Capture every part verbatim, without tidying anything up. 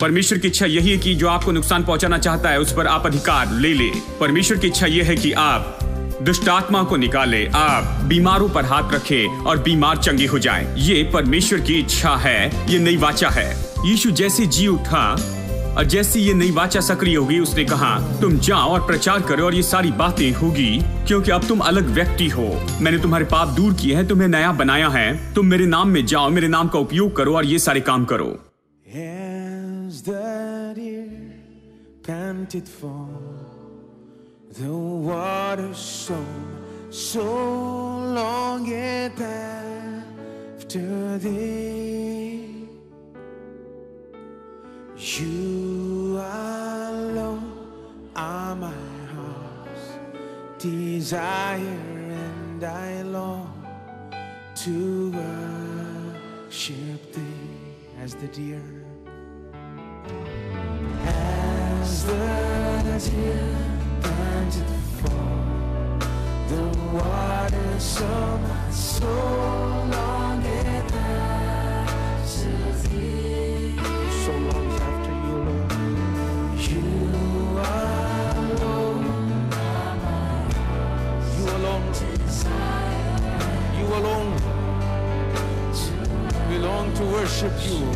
परमेश्वर की इच्छा यही है कि जो आपको नुकसान पहुंचाना चाहता है उस पर आप अधिकार ले ले। परमेश्वर की इच्छा यह है कि आप दुष्ट आत्मा को निकाले, आप बीमारों पर हाथ रखे और बीमार चंगे हो जाएं। ये परमेश्वर की इच्छा है, ये नई वाचा है। यीशु जैसे जी उठा और जैसे ये नई वाचा सक्रिय होगी, उसने कहा तुम जाओ और प्रचार करो और ये सारी बातें होगी क्योंकि अब तुम अलग व्यक्ति हो। मैंने तुम्हारे पाप दूर किए हैं, तुम्हें नया बनाया है। तुम मेरे नाम में जाओ, मेरे नाम का उपयोग करो और ये सारे काम करो। The water so, so long and after thee. You alone are my heart's desire and I long to worship thee as the deer. As the deer planted for the waters of my soul, long and after thee, so long after you, Lord. You alone are my heart's you alone desire. You alone to we long to worship you.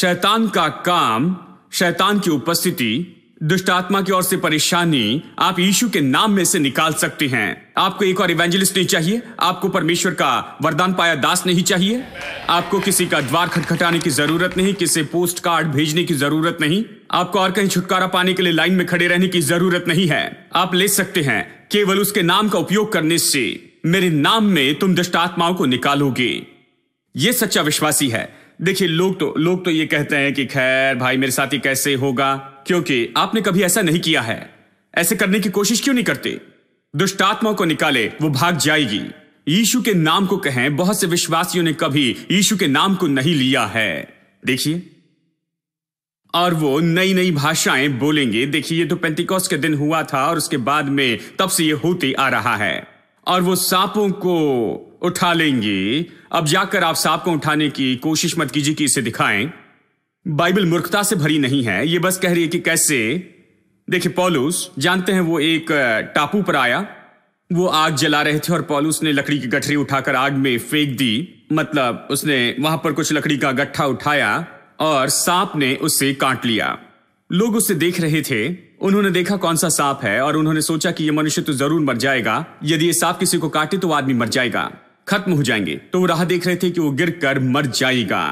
शैतान का काम, शैतान की उपस्थिति, दुष्ट आत्मा की ओर से परेशानी आप यीशु के नाम में से निकाल सकते हैं। आपको एक और इवेंजलिस्ट नहीं चाहिए, आपको परमेश्वर का वरदान पाया दास नहीं चाहिए, आपको किसी का द्वार खटखटाने की जरूरत नहीं, किसी पोस्ट कार्ड भेजने की जरूरत नहीं, आपको और कहीं छुटकारा पाने के लिए लाइन में खड़े रहने की जरूरत नहीं है। आप ले सकते हैं केवल उसके नाम का उपयोग करने से। मेरे नाम में तुम दुष्ट आत्माओं को निकालोगे। ये सच्चा विश्वासी है। देखिए, लोग तो लोग तो ये कहते हैं कि खैर भाई मेरे साथ ही कैसे होगा, क्योंकि आपने कभी ऐसा नहीं किया है। ऐसे करने की कोशिश क्यों नहीं करते? दुष्ट आत्मा को निकाले, वो भाग जाएगी। यीशु के नाम को कहें। बहुत से विश्वासियों ने कभी यीशु के नाम को नहीं लिया है। देखिए, और वो नई नई भाषाएं बोलेंगे। देखिए, ये तो पेंटिकॉस्ट के दिन हुआ था और उसके बाद में तब से ये होते आ रहा है। और वो सांपों को उठा लेंगे। अब जाकर आप सांप को उठाने की कोशिश मत कीजिए कि इसे दिखाएं। बाइबल मूर्खता से भरी नहीं है, ये बस कह रही है कि कैसे। देखिए, पौलुस जानते हैं, वो एक टापू पर आया वो आग जला रहे थे और पॉलूस ने लकड़ी की गठरी उठाकर आग में फेंक दी। मतलब उसने वहां पर कुछ लकड़ी का गट्ठा उठाया और सांप ने उससे काट लिया। लोग उसे देख रहे थे। उन्होंने देखा कौन सा सांप है और उन्होंने सोचा कि यह मनुष्य तो जरूर मर जाएगा। यदि ये सांप किसी को काटे तो आदमी मर जाएगा, खत्म हो जाएंगे। तो वो राह देख रहे थे कि वो गिरकर मर जाएगा।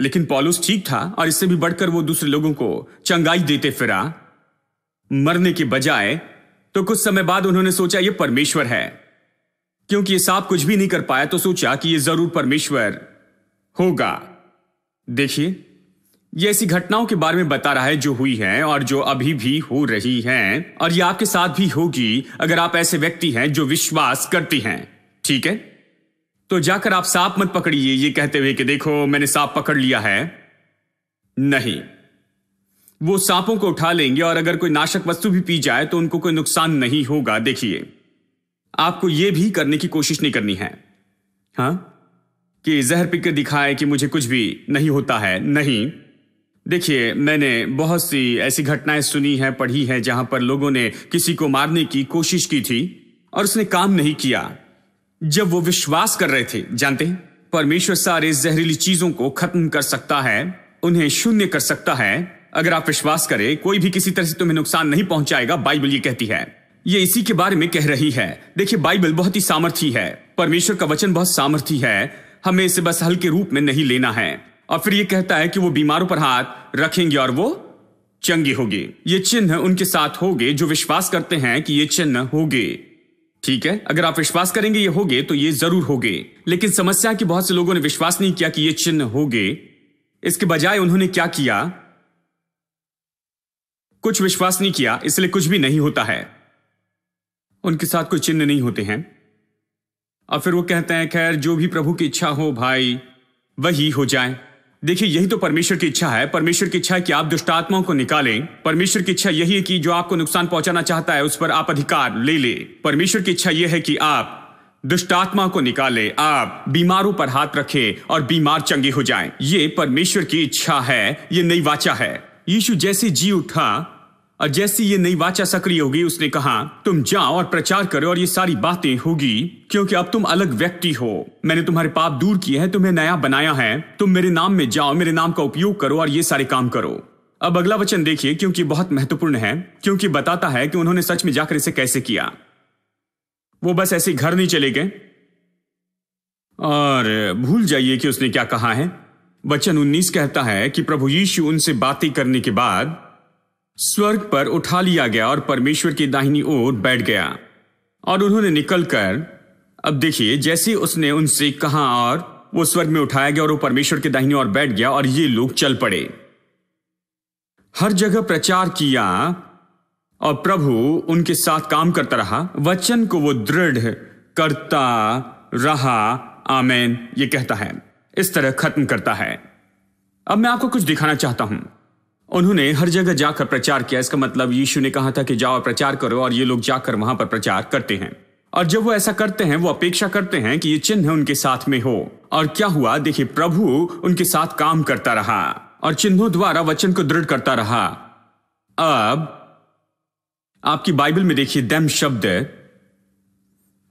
लेकिन पॉलुस ठीक था और इससे भी बढ़कर वो दूसरे लोगों को चंगाई देते फिरा मरने के बजाय। तो कुछ समय बाद उन्होंने सोचा ये परमेश्वर है। क्योंकि ये सांप कुछ भी नहीं कर पाया तो सोचा कि ये जरूर परमेश्वर होगा। देखिए, ये ऐसी घटनाओं के बारे में बता रहा है जो हुई हैं और जो अभी भी हो रही हैं, और ये आपके साथ भी होगी अगर आप ऐसे व्यक्ति हैं जो विश्वास करती हैं। ठीक है, तो जाकर आप सांप मत पकड़िए ये कहते हुए कि देखो मैंने सांप पकड़ लिया है। नहीं, वो सांपों को उठा लेंगे और अगर कोई नाशक वस्तु भी पी जाए तो उनको कोई नुकसान नहीं होगा। देखिए, आपको यह भी करने की कोशिश नहीं करनी है हाँ कि जहर पीकर दिखाए कि मुझे कुछ भी नहीं होता है। नहीं, देखिए, मैंने बहुत सी ऐसी घटनाएं सुनी हैं, पढ़ी हैं, जहां पर लोगों ने किसी को मारने की कोशिश की थी और उसने काम नहीं किया जब वो विश्वास कर रहे थे। जानते हैं, परमेश्वर सारे जहरीली चीजों को खत्म कर सकता है, उन्हें शून्य कर सकता है अगर आप विश्वास करें। कोई भी किसी तरह से तुम्हें नुकसान नहीं पहुंचाएगा। बाइबल ये कहती है, ये इसी के बारे में कह रही है। देखिए, बाइबल बहुत ही सामर्थी है, परमेश्वर का वचन बहुत सामर्थी है। हमें इसे बस हल्के रूप में नहीं लेना है। और फिर ये कहता है कि वो बीमारों पर हाथ रखेंगे और वो चंगी होगी। ये चिन्ह उनके साथ होंगे जो विश्वास करते हैं कि ये चिन्ह होंगे। ठीक है, अगर आप विश्वास करेंगे ये होंगे तो ये जरूर होंगे। लेकिन समस्या कि बहुत से लोगों ने विश्वास नहीं किया कि ये चिन्ह होंगे। इसके बजाय उन्होंने क्या किया, कुछ विश्वास नहीं किया, इसलिए कुछ भी नहीं होता है। उनके साथ कोई चिन्ह नहीं होते हैं। और फिर वो कहते हैं खैर जो भी प्रभु की इच्छा हो भाई वही हो जाए। देखिए, यही तो परमेश्वर की इच्छा है। परमेश्वर की इच्छा है कि आप दुष्ट आत्माओं को निकालें। परमेश्वर की इच्छा यही है कि जो आपको नुकसान पहुंचाना चाहता है उस पर आप अधिकार ले ले। परमेश्वर की इच्छा यह है कि आप दुष्ट आत्मा को निकालें, आप बीमारों पर हाथ रखें और बीमार चंगे हो जाएं। ये परमेश्वर की इच्छा है, ये नई वाचा है। यीशु जैसे जी उठा और जैसे ये नई वाचा सक्रिय होगी उसने कहा तुम जाओ और प्रचार करो और ये सारी बातें होगी क्योंकि अब तुम अलग व्यक्ति हो। मैंने तुम्हारे पाप दूर किए हैं, तुम्हें नया बनाया है। तुम मेरे नाम में जाओ, मेरे नाम का उपयोग करो और ये सारे काम करो। अब अगला वचन देखिए क्योंकि बहुत महत्वपूर्ण है, क्योंकि बताता है कि उन्होंने सच में जाकर इसे कैसे किया। वो बस ऐसे घर नहीं चले गए और भूल जाइए कि उसने क्या कहा है। वचन उन्नीस कहता है कि प्रभु यीशु उनसे बातें करने के बाद स्वर्ग पर उठा लिया गया और परमेश्वर की दाहिनी ओर बैठ गया। और उन्होंने निकलकर, अब देखिए, जैसे उसने उनसे कहा और वो स्वर्ग में उठाया गया और वो परमेश्वर की दाहिनी ओर बैठ गया और ये लोग चल पड़े, हर जगह प्रचार किया और प्रभु उनके साथ काम करता रहा। वचन को वो दृढ़ करता रहा। आमेन, ये कहता है, इस तरह खत्म करता है। अब मैं आपको कुछ दिखाना चाहता हूं। उन्होंने हर जगह जाकर प्रचार किया। इसका मतलब यीशु ने कहा था कि जाओ प्रचार करो और ये लोग जाकर वहां पर प्रचार करते हैं। और जब वो ऐसा करते हैं वो अपेक्षा करते हैं कि ये चिन्ह उनके साथ में हो। और क्या हुआ, देखिए, प्रभु उनके साथ काम करता रहा और चिन्हों द्वारा वचन को दृढ़ करता रहा। अब आपकी बाइबल में देखिए, दम शब्द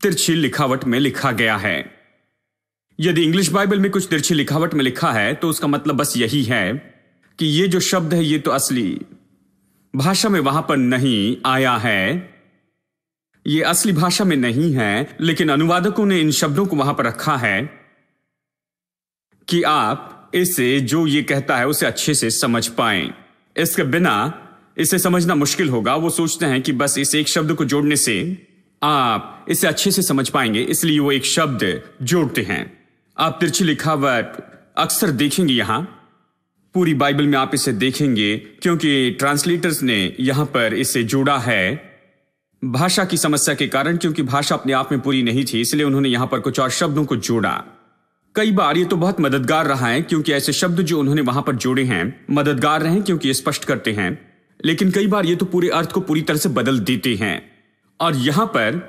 तिरछी लिखावट में लिखा गया है। यदि इंग्लिश बाइबल में कुछ तिरछी लिखावट में लिखा है तो उसका मतलब बस यही है कि ये जो शब्द है ये तो असली भाषा में वहां पर नहीं आया है, ये असली भाषा में नहीं है। लेकिन अनुवादकों ने इन शब्दों को वहां पर रखा है कि आप इसे, जो ये कहता है, उसे अच्छे से समझ पाएं। इसके बिना इसे समझना मुश्किल होगा। वो सोचते हैं कि बस इस एक शब्द को जोड़ने से आप इसे अच्छे से समझ पाएंगे, इसलिए वो एक शब्द जोड़ते हैं। आप तिरछी लिखावट अक्सर देखेंगे यहां, पूरी बाइबल में आप इसे देखेंगे क्योंकि ट्रांसलेटर्स ने यहां पर इसे जोड़ा है भाषा की समस्या के कारण, क्योंकि भाषा अपने आप में पूरी नहीं थी, इसलिए उन्होंने यहां पर कुछ और शब्दों को जोड़ा। कई बार ये तो बहुत मददगार रहा है क्योंकि ऐसे शब्द जो उन्होंने वहां पर जोड़े हैं मददगार रहे क्योंकि ये स्पष्ट करते हैं। लेकिन कई बार ये तो पूरे अर्थ को पूरी तरह से बदल देते हैं। और यहां पर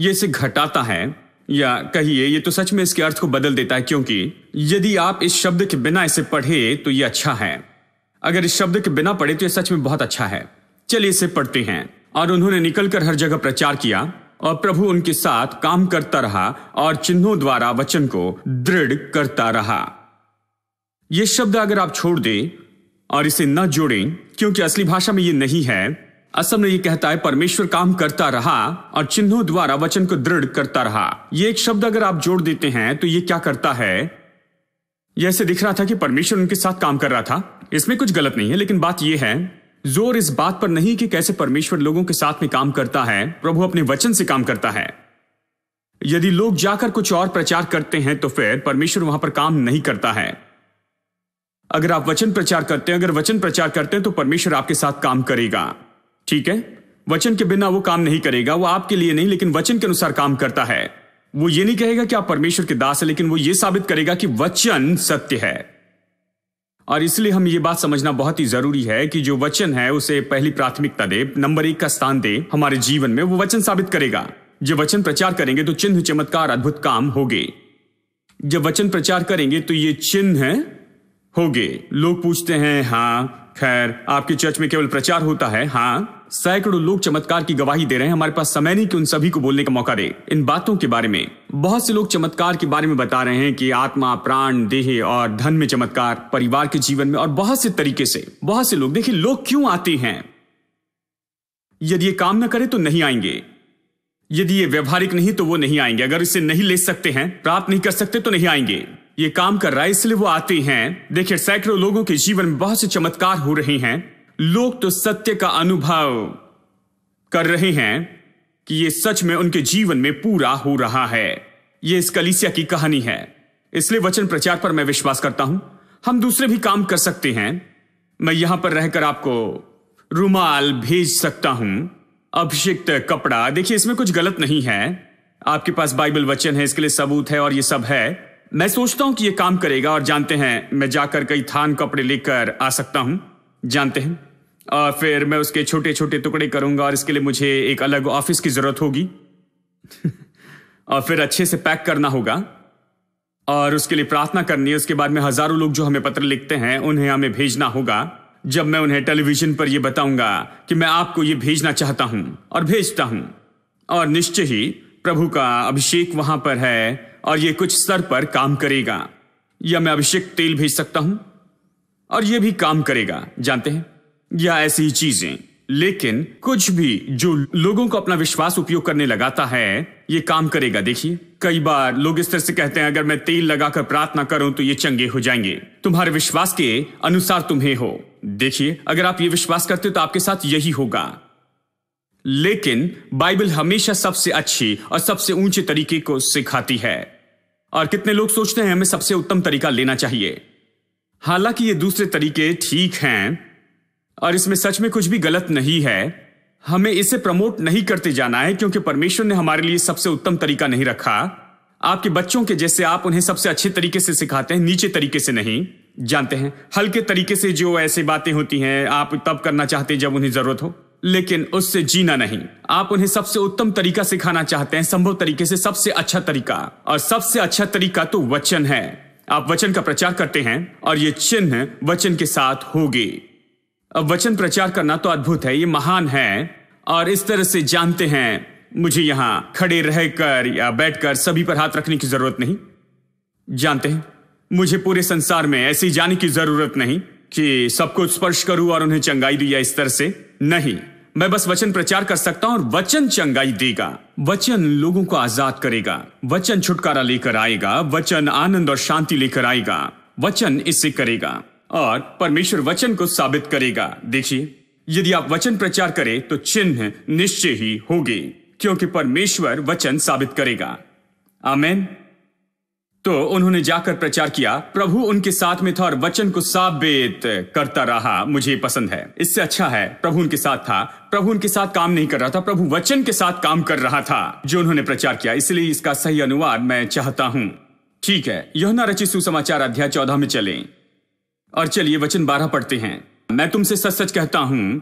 यह इसे घटाता है, या कहिए ये तो सच में इसके अर्थ को बदल देता है। क्योंकि यदि आप इस शब्द के बिना इसे पढ़े तो ये अच्छा है, अगर इस शब्द के बिना पढ़े तो ये सच में बहुत अच्छा है। चलिए इसे पढ़ते हैं। और उन्होंने निकलकर हर जगह प्रचार किया। और प्रभु उनके साथ काम करता रहा और चिन्हों द्वारा वचन को दृढ़ करता रहा। यह शब्द अगर आप छोड़ दें और इसे न जोड़ें, क्योंकि असली भाषा में यह नहीं है। असल में यह कहता है परमेश्वर काम करता रहा और चिन्हों द्वारा वचन को दृढ़ करता रहा। यह एक शब्द अगर आप जोड़ देते हैं तो यह क्या करता है? यह ऐसे दिख रहा था कि परमेश्वर उनके साथ काम कर रहा था। इसमें कुछ गलत नहीं है, लेकिन बात यह है, जोर इस बात पर नहीं कि कैसे परमेश्वर लोगों के साथ में काम करता है, प्रभु अपने वचन से काम करता है। यदि लोग जाकर कुछ और प्रचार करते हैं तो फिर परमेश्वर वहां पर काम नहीं करता है। अगर आप वचन प्रचार करते हैं अगर वचन प्रचार करते हैं तो परमेश्वर आपके साथ काम करेगा। ठीक है, वचन के बिना वो काम नहीं करेगा। वो आपके लिए नहीं, लेकिन वचन के अनुसार काम करता है। वो ये नहीं कहेगा कि आप परमेश्वर के दास हैं, लेकिन वो ये साबित करेगा कि वचन सत्य है। और इसलिए हम ये बात समझना बहुत ही जरूरी है कि जो वचन है उसे पहली प्राथमिकता दे, नंबर एक का स्थान दे हमारे जीवन में। वो वचन साबित करेगा। जब वचन प्रचार करेंगे तो चिन्ह, चमत्कार, अद्भुत काम होंगे। जब वचन प्रचार करेंगे तो ये चिन्ह होंगे। लोग पूछते हैं, हाँ खैर आपके चर्च में केवल प्रचार होता है। हाँ, सैकड़ों लोग चमत्कार की गवाही दे रहे हैं। हमारे पास समय नहीं कि उन सभी को बोलने का मौका दे इन बातों के बारे में। बहुत से लोग चमत्कार के बारे में बता रहे हैं कि आत्मा, प्राण, देह और धन में चमत्कार, परिवार के जीवन में और बहुत से तरीके से। बहुत से लोग, देखिए लोग क्यों आते हैं? यदि ये काम ना करे तो नहीं आएंगे। यदि ये व्यवहारिक नहीं तो वो नहीं आएंगे। अगर इसे नहीं ले सकते हैं, प्राप्त नहीं कर सकते तो नहीं आएंगे। ये काम कर रहा है इसलिए वो आते हैं। देखिए सैकड़ों लोगों के जीवन में बहुत से चमत्कार हो रहे हैं। लोग तो सत्य का अनुभव कर रहे हैं कि ये सच में उनके जीवन में पूरा हो रहा है। ये इस कलीसिया की कहानी है। इसलिए वचन प्रचार पर मैं विश्वास करता हूं। हम दूसरे भी काम कर सकते हैं। मैं यहां पर रहकर आपको रुमाल भेज सकता हूं, अभिषिक्त कपड़ा। देखिए इसमें कुछ गलत नहीं है। आपके पास बाइबल वचन है, इसके लिए सबूत है और ये सब है। मैं सोचता हूं कि ये काम करेगा। और जानते हैं, मैं जाकर कई थान कपड़े लेकर आ सकता हूं, जानते हैं, और फिर मैं उसके छोटे छोटे टुकड़े करूंगा और इसके लिए मुझे एक अलग ऑफिस की जरूरत होगी और फिर अच्छे से पैक करना होगा और उसके लिए प्रार्थना करनी है। उसके बाद में हजारों लोग जो हमें पत्र लिखते हैं उन्हें हमें भेजना होगा। जब मैं उन्हें टेलीविजन पर यह बताऊंगा कि मैं आपको ये भेजना चाहता हूं और भेजता हूं, और निश्चय ही प्रभु का अभिषेक वहां पर है और ये कुछ स्तर पर काम करेगा। या मैं अभिषेक तेल भेज सकता हूं और ये भी काम करेगा, जानते हैं, या ऐसी ही चीजें। लेकिन कुछ भी जो लोगों को अपना विश्वास उपयोग करने लगाता है, ये काम करेगा। देखिए कई बार लोग इस तरह से कहते हैं, अगर मैं तेल लगाकर प्रार्थना करूं तो ये चंगे हो जाएंगे, तुम्हारे विश्वास के अनुसार तुम्हें हो। देखिए अगर आप ये विश्वास करते हो तो आपके साथ यही होगा। लेकिन बाइबल हमेशा सबसे अच्छी और सबसे ऊंचे तरीके को सिखाती है। और कितने लोग सोचते हैं हमें सबसे उत्तम तरीका लेना चाहिए, हालांकि ये दूसरे तरीके ठीक हैं और इसमें सच में कुछ भी गलत नहीं है। हमें इसे प्रमोट नहीं करते जाना है, क्योंकि परमेश्वर ने हमारे लिए सबसे उत्तम तरीका नहीं रखा। आपके बच्चों के जैसे आप उन्हें सबसे अच्छे तरीके से सिखाते हैं, नीचे तरीके से नहीं, जानते हैं, हल्के तरीके से। जो ऐसी बातें होती हैं आप तब करना चाहते हैं जब उन्हें जरूरत हो, लेकिन उससे जीना नहीं। आप उन्हें सबसे उत्तम तरीका सिखाना चाहते हैं, संभव तरीके से, सबसे अच्छा तरीका। और सबसे अच्छा तरीका तो वचन है। आप वचन का प्रचार करते हैं और ये चिन्ह वचन के साथ होगी। अब वचन प्रचार करना तो अद्भुत है, ये महान है। और इस तरह से, जानते हैं, मुझे यहां खड़े रहकर या बैठकर सभी पर हाथ रखने की जरूरत नहीं, जानते हैं, मुझे पूरे संसार में ऐसे जाने की जरूरत नहीं कि सबको स्पर्श करूं और उन्हें चंगाई दूं या इस तरह से, नहीं। मैं बस वचन प्रचार कर सकता हूं और वचन चंगाई देगा। वचन लोगों को आजाद करेगा। वचन छुटकारा लेकर आएगा। वचन आनंद और शांति लेकर आएगा। वचन इससे करेगा और परमेश्वर वचन को साबित करेगा। देखिए यदि आप वचन प्रचार करें तो चिन्ह निश्चय ही होगी, क्योंकि परमेश्वर वचन साबित करेगा। आमेन। तो उन्होंने जाकर प्रचार किया, प्रभु उनके साथ में था और वचन को साबित करता रहा। मुझे पसंद है। इससे अच्छा है प्रभु उनके साथ था। प्रभु उनके साथ काम नहीं कर रहा था, प्रभु वचन के साथ काम कर रहा था जो उन्होंने प्रचार किया। इसलिए इसका सही अनुवाद मैं चाहता हूं। ठीक है, यूहन्ना रचित सुसमाचार अध्याय चौदह में चलें और चलिए वचन बारह पढ़ते हैं। मैं तुमसे सच सच कहता हूं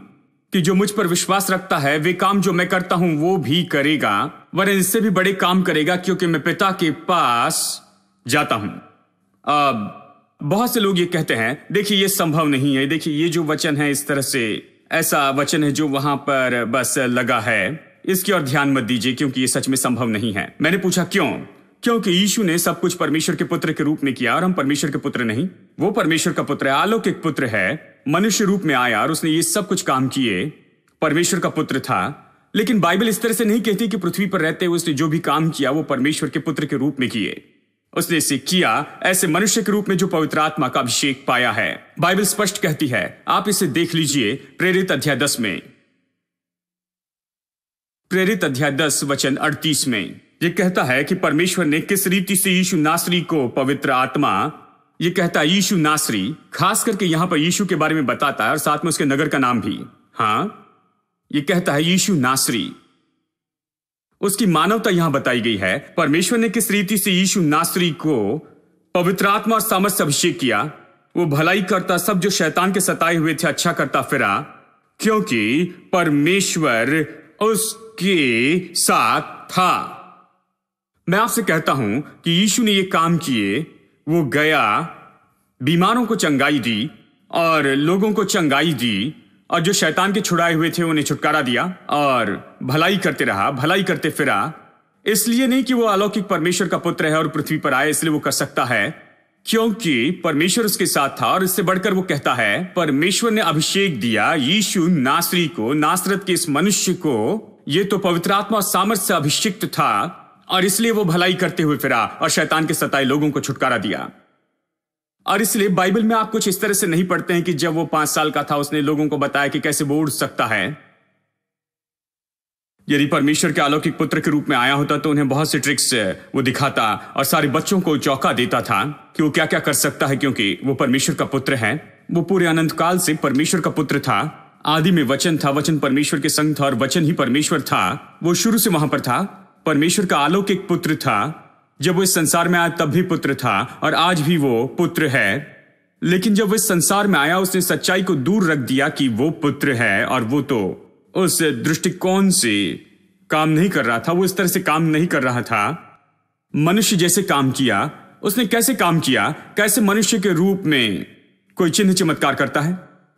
कि जो मुझ पर विश्वास रखता है वे काम जो मैं करता हूं वो भी करेगा, वरन इससे भी बड़े काम करेगा, क्योंकि मैं पिता के पास जाता हूं। अब बहुत से लोग ये कहते हैं, देखिए ये संभव नहीं है। देखिए ये जो वचन है इस तरह से, ऐसा वचन है जो वहां पर बस लगा है। इसकी ओर ध्यान मत दीजिए क्योंकि ये सच में संभव नहीं है। मैंने पूछा क्यों? क्योंकि यीशु ने सब कुछ परमेश्वर के पुत्र के रूप में किया और हम परमेश्वर के पुत्र नहीं, वो परमेश्वर का पुत्र है, अलौकिक पुत्र है, मनुष्य रूप में आया और उसने ये सब कुछ काम किए। परमेश्वर का पुत्र था, लेकिन बाइबल इस तरह से नहीं कहती कि पृथ्वी पर रहते हुए उसने जो भी काम किया वो परमेश्वर के पुत्र के रूप में किए। उसने इसे किया ऐसे मनुष्य के रूप में जो पवित्र आत्मा का अभिषेक पाया है। बाइबल स्पष्ट कहती है, आप इसे देख लीजिए प्रेरित अध्याय दस में, प्रेरित अध्याय दस वचन अड़तीस में यह कहता है कि परमेश्वर ने किस रीति से यीशु नासरी को पवित्र आत्मा, ये कहता है यीशु नासरी, खास करके यहां पर यीशु के बारे में बताता है और साथ में उसके नगर का नाम भी। हाँ, ये कहता है यीशु नासरी, उसकी मानवता यहां बताई गई है। परमेश्वर ने किस रीति से यीशु नासरी को पवित्र आत्मा और सामर्थ से अभिषेक किया। वो भलाई करता, सब जो शैतान के सताए हुए थे अच्छा करता फिरा, क्योंकि परमेश्वर उसके साथ था। मैं आपसे कहता हूं कि यीशु ने ये काम किए, वो गया, बीमारों को चंगाई दी और लोगों को चंगाई दी और जो शैतान के छुड़ाए हुए थे उन्हें छुटकारा दिया और भलाई करते रहा, भलाई करते फिरा। इसलिए नहीं कि वो अलौकिक परमेश्वर का पुत्र है और पृथ्वी पर आए इसलिए वो कर सकता है, क्योंकि परमेश्वर उसके साथ था। और इससे बढ़कर वो कहता है परमेश्वर ने अभिषेक दिया यीशु नासरी को, नासरत के इस मनुष्य को। ये तो पवित्र आत्मा और सामर्थ्य से अभिषिक्त था और इसलिए वो भलाई करते हुए फिरा और शैतान के सताए लोगों को छुटकारा दिया। और इसलिए बाइबल में आप कुछ इस तरह से नहीं पढ़ते हैं कि जब वो पांच साल का था उसने लोगों को बताया कि कैसे वो उड़ सकता है। यदि परमेश्वर के अलौकिक पुत्र के रूप में आया होता तो उन्हें बहुत से ट्रिक्स वो दिखाता और सारे बच्चों को चौंका देता था कि वो क्या क्या कर सकता है, क्योंकि वो परमेश्वर का पुत्र है। वो पूरे अनंत काल से परमेश्वर का पुत्र था। आदि में वचन था, वचन परमेश्वर के संग था और वचन ही परमेश्वर था। वो शुरू से वहां पर था। परमेश्वर का अलौकिक पुत्र था। जब वो इस संसार में आया तब भी पुत्र था और आज भी वो पुत्र है। लेकिन जब वो इस संसार में आया उसने सच्चाई को दूर रख दिया कि वो पुत्र है, और वो तो उस दृष्टिकोण से काम नहीं कर रहा था, वो इस तरह से काम नहीं कर रहा था। मनुष्य जैसे काम किया उसने। कैसे काम किया? कैसे मनुष्य के रूप में कोई चिन्ह चमत्कार करता है।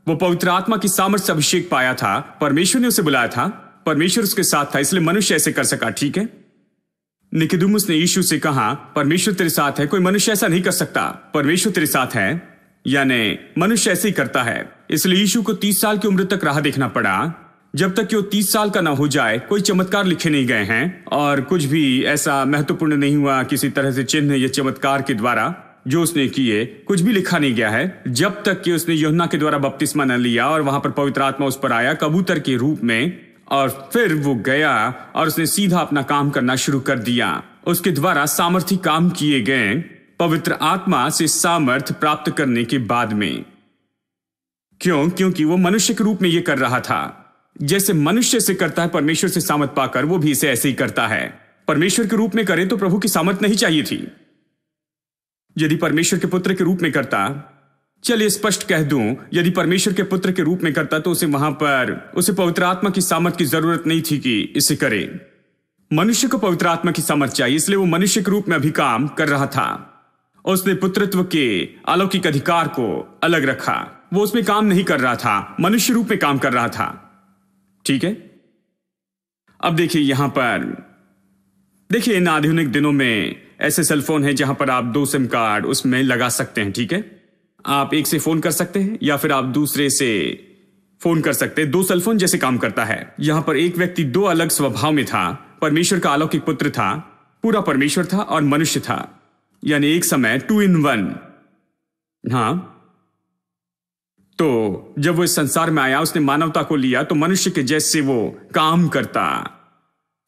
वो पवित्र आत्मा की सामर्थ्य से अभिषेक पाया था, परमेश्वर ने उसे बुलाया था, परमेश्वर उसके साथ था, इसलिए मनुष्य ऐसे कर सका। ठीक है। निकोदेमुस ने यीशु से कहा परमेश्वर तेरे साथ है, कोई मनुष्य ऐसा नहीं कर सकता। परमेश्वर तेरे साथ है यानी मनुष्य ऐसे ही करता है। इसलिए यीशु को तीस साल की उम्र तक राह देखना पड़ा। जब तक कि वो तीस साल का ना हो जाए कोई चमत्कार लिखे नहीं गए हैं और कुछ भी ऐसा महत्वपूर्ण नहीं हुआ किसी तरह से चिन्ह या चमत्कार के द्वारा जो उसने किए, कुछ भी लिखा नहीं गया है जब तक कि उसने यूहन्ना के द्वारा बपतिस्मा न लिया और वहां पर पवित्र आत्मा उस पर आया कबूतर के रूप में, और फिर वो गया और उसने सीधा अपना काम करना शुरू कर दिया। उसके द्वारा सामर्थी काम किए गए पवित्र आत्मा से सामर्थ्य प्राप्त करने के बाद में। क्यों? क्योंकि वो मनुष्य के रूप में ये कर रहा था। जैसे मनुष्य से करता है परमेश्वर से सामर्थ पाकर वो भी इसे ऐसे ही करता है। परमेश्वर के रूप में करे तो प्रभु की सामर्थ नहीं चाहिए थी। यदि परमेश्वर के पुत्र के रूप में करता, चलिए स्पष्ट कह दूं, यदि परमेश्वर के पुत्र के रूप में करता तो उसे वहां पर उसे पवित्र आत्मा की सामर्थ की जरूरत नहीं थी कि इसे करे। मनुष्य को पवित्र आत्मा की सामर्थ चाहिए, इसलिए वो मनुष्य के रूप में अभी काम कर रहा था। उसने पुत्रत्व के अलौकिक अधिकार को अलग रखा। वो उसमें काम नहीं कर रहा था, मनुष्य रूप में काम कर रहा था। ठीक है। अब देखिए यहां पर, देखिए इन आधुनिक दिनों में ऐसे सेलफोन है जहां पर आप दो सिम कार्ड उसमें लगा सकते हैं। ठीक है। आप एक से फोन कर सकते हैं या फिर आप दूसरे से फोन कर सकते हैं। दो सेलफोन जैसे काम करता है। यहां पर एक व्यक्ति दो अलग स्वभाव में था। परमेश्वर का अलौकिक पुत्र था, पूरा परमेश्वर था और मनुष्य था, यानी एक समय टू इन वन। हाँ, तो जब वो इस संसार में आया उसने मानवता को लिया तो मनुष्य के जैसे वो काम करता।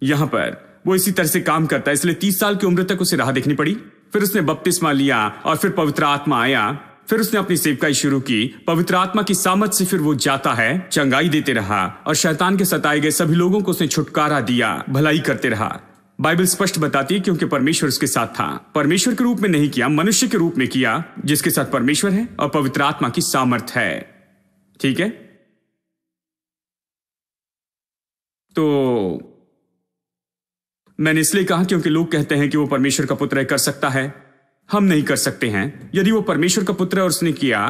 यहां पर वो इसी तरह से काम करता, इसलिए तीस साल की उम्र तक उसे राह देखनी पड़ी। फिर उसने बपतिस्मा लिया और फिर पवित्र आत्मा आया, फिर उसने अपनी सेवकाई शुरू की। पवित्र आत्मा की सामर्थ से फिर वो जाता है, चंगाई देते रहा और शैतान के सताए गए सभी लोगों को उसने छुटकारा दिया, भलाई करते रहा। बाइबल स्पष्ट बताती है क्योंकि परमेश्वर उसके साथ था। परमेश्वर के रूप में नहीं किया, मनुष्य के रूप में किया, जिसके साथ परमेश्वर है और पवित्र आत्मा की सामर्थ है। ठीक है। तो मैंने इसलिए कहा क्योंकि लोग कहते हैं कि वो परमेश्वर का पुत्र है, कर सकता है। हम नहीं कर सकते हैं। यदि वो परमेश्वर का पुत्र है और उसने किया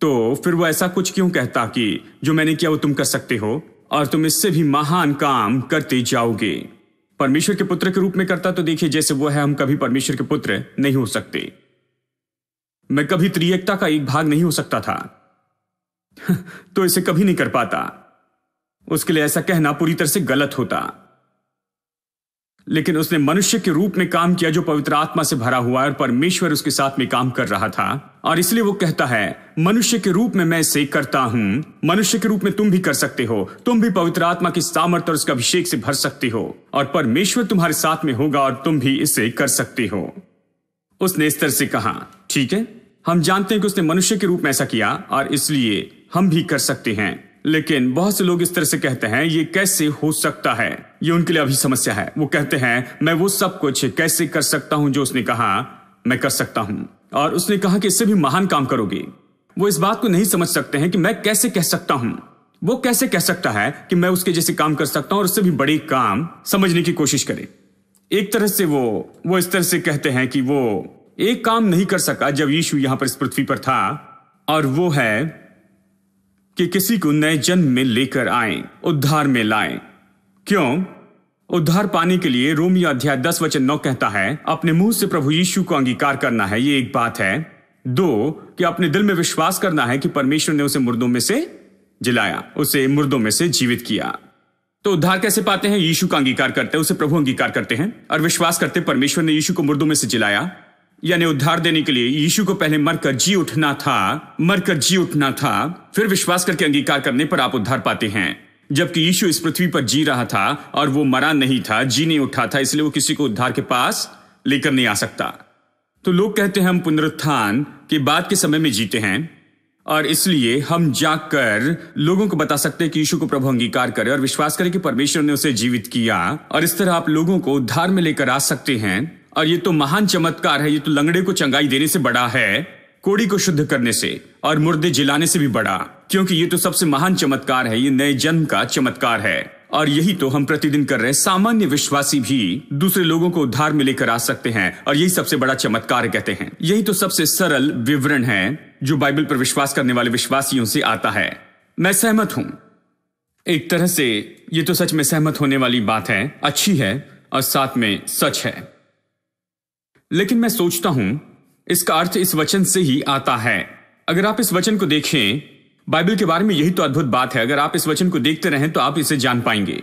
तो फिर वो ऐसा कुछ क्यों कहता कि जो मैंने किया वो तुम कर सकते हो। और तुम इससे भी महान काम करती जाओगे। परमेश्वर के पुत्र के रूप में करता तो देखिए जैसे वो है, हम कभी परमेश्वर के पुत्र नहीं हो सकते। मैं कभी त्रिएकता का एक भाग नहीं हो सकता था, तो इसे कभी नहीं कर पाता। उसके लिए ऐसा कहना पूरी तरह से गलत होता। लेकिन उसने मनुष्य के रूप में काम किया जो पवित्र आत्मा से भरा हुआ है और परमेश्वर उसके साथ में काम कर रहा था, और इसलिए वो कहता है मनुष्य के रूप में मैं इसे करता हूं। मनुष्य के रूप में तुम भी कर सकते हो, तुम भी पवित्र आत्मा की सामर्थ्य और उसके अभिषेक से भर सकते हो और परमेश्वर तुम्हारे साथ में होगा और तुम भी इसे कर सकते हो। उसने इस तरह से कहा, ठीक है, हम जानते हैं कि उसने मनुष्य के रूप में ऐसा किया और इसलिए हम भी कर सकते हैं। लेकिन बहुत से लोग इस तरह से कहते हैं ये कैसे हो सकता है, ये उनके लिए अभी समस्या है। वो कहते हैं मैं वो सब कुछ कैसे कर सकता हूं जो उसने कहा मैं कर सकता हूं, और उसने कहा कि इससे भी महान काम करोगे। वो इस बात को नहीं समझ सकते हैं कि मैं कैसे कह सकता हूं, वो कैसे कह सकता है कि मैं उसके जैसे काम कर सकता हूं और उससे भी बड़े काम। समझने की कोशिश करें। एक तरह से वो वो इस तरह से कहते हैं कि वो एक काम नहीं कर सका जब यीशु यहां पर इस पृथ्वी पर था, और वो है कि किसी को नए जन्म में लेकर आए, उद्धार में लाए। क्यों? उद्धार पाने के लिए रोमियो अध्याय दस वचन नौ कहता है अपने मुंह से प्रभु यीशु को अंगीकार करना है, ये एक बात है। दो, कि अपने दिल में विश्वास करना है कि परमेश्वर ने उसे मुर्दों में से जिलाया, उसे मुर्दों में से जीवित किया। तो उद्धार कैसे पाते हैं? यीशु का अंगीकार करते हैं, उसे प्रभु अंगीकार करते हैं और विश्वास करते परमेश्वर ने यीशु को मुर्दों में से जिलाया। यानी उद्धार देने के लिए यीशु को पहले मरकर जी उठना था, मरकर जी उठना था, फिर विश्वास करके अंगीकार करने पर आप उद्धार पाते हैं। जबकि यीशु इस पृथ्वी पर जी रहा था और वो मरा नहीं था, जी नहीं उठा था, इसलिए वो किसी को उद्धार के पास लेकर नहीं आ सकता। तो लोग कहते हैं हम पुनरुत्थान के बाद के समय में जीते हैं और इसलिए हम जाकर लोगों को बता सकते हैं कि यीशु को प्रभु अंगीकार करे और विश्वास करे कि परमेश्वर ने उसे जीवित किया, और इस तरह आप लोगों को उद्धार में लेकर आ सकते हैं। और ये तो महान चमत्कार है, ये तो लंगड़े को चंगाई देने से बड़ा है, कोढ़ी को शुद्ध करने से और मुर्दे जिलाने से भी बड़ा, क्योंकि ये तो सबसे महान चमत्कार है, ये नए जन्म का चमत्कार है। और यही तो हम प्रतिदिन कर रहे हैं। सामान्य विश्वासी भी दूसरे लोगों को उद्धार में लेकर आ सकते हैं और यही सबसे बड़ा चमत्कार कहते हैं। यही तो सबसे सरल विवरण है जो बाइबल पर विश्वास करने वाले विश्वासियों से आता है। मैं सहमत हूं, एक तरह से ये तो सच में सहमत होने वाली बात है, अच्छी है और साथ में सच है। लेकिन मैं सोचता हूं इसका अर्थ इस वचन से ही आता है। अगर आप इस वचन को देखें बाइबल के बारे में, यही तो अद्भुत बात है। अगर आप इस वचन को देखते रहें तो आप इसे जान पाएंगे,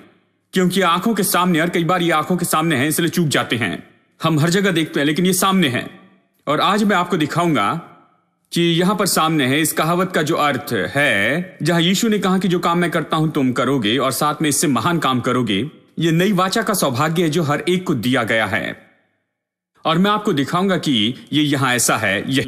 क्योंकि आंखों के सामने, और कई बार ये आंखों के सामने है इसलिए चूक जाते हैं। हम हर जगह देखते हैं लेकिन ये सामने है, और आज मैं आपको दिखाऊंगा कि यहां पर सामने है इस कहावत का जो अर्थ है, जहां यीशु ने कहा कि जो काम मैं करता हूं तुम करोगे और साथ में इससे महान काम करोगे। ये नई वाचा का सौभाग्य है जो हर एक को दिया गया है, और मैं आपको दिखाऊंगा कि ये यहां ऐसा है। ये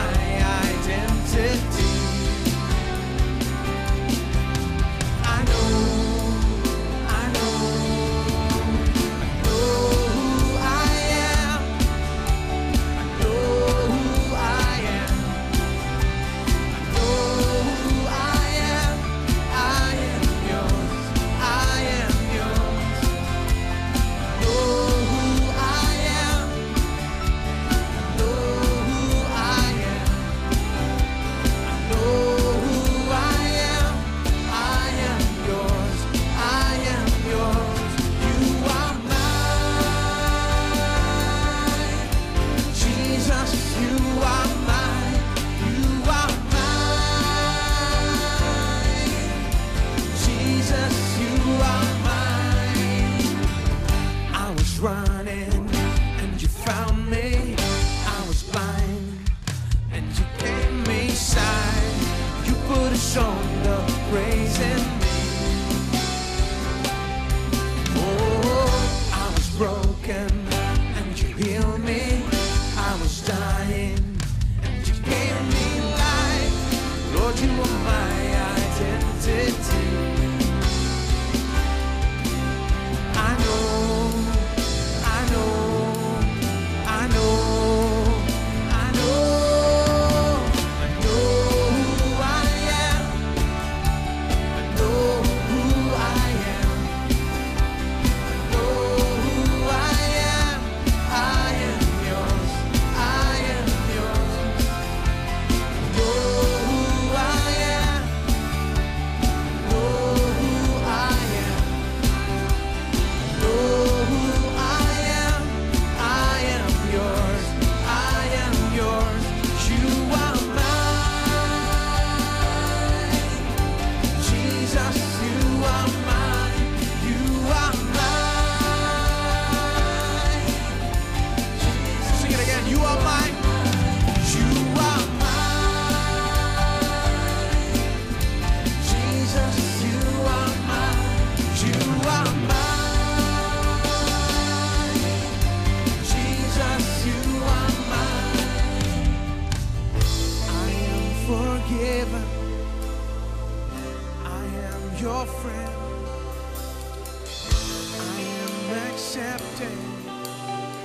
I friend. I am accepted.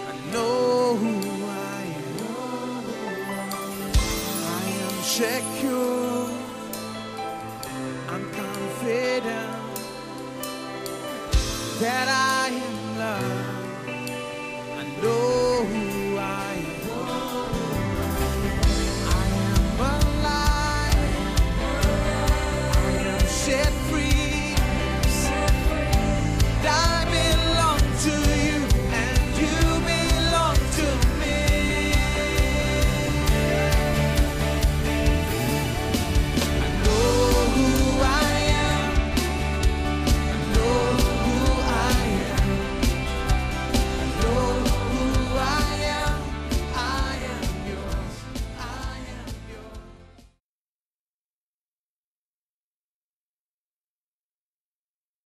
I know who I am. I am secure. I'm confident that I